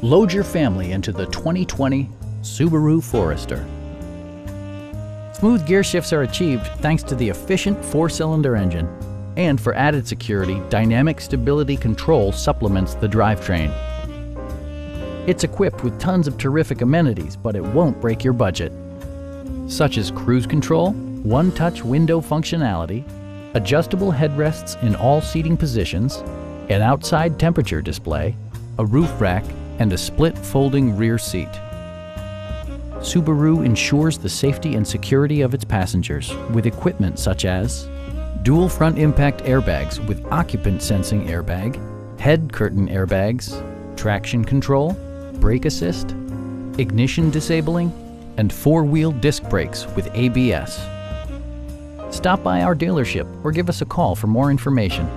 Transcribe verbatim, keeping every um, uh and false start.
Load your family into the twenty twenty Subaru Forester. Smooth gear shifts are achieved thanks to the efficient four-cylinder engine. And for added security, Dynamic Stability Control supplements the drivetrain. It's equipped with tons of terrific amenities, but it won't break your budget, such as cruise control, one-touch window functionality, adjustable headrests in all seating positions, an outside temperature display, a roof rack, and a split folding rear seat. Subaru ensures the safety and security of its passengers with equipment such as dual front impact airbags with occupant sensing airbag, head curtain airbags, traction control, brake assist, ignition disabling, and four-wheel disc brakes with A B S. Stop by our dealership or give us a call for more information.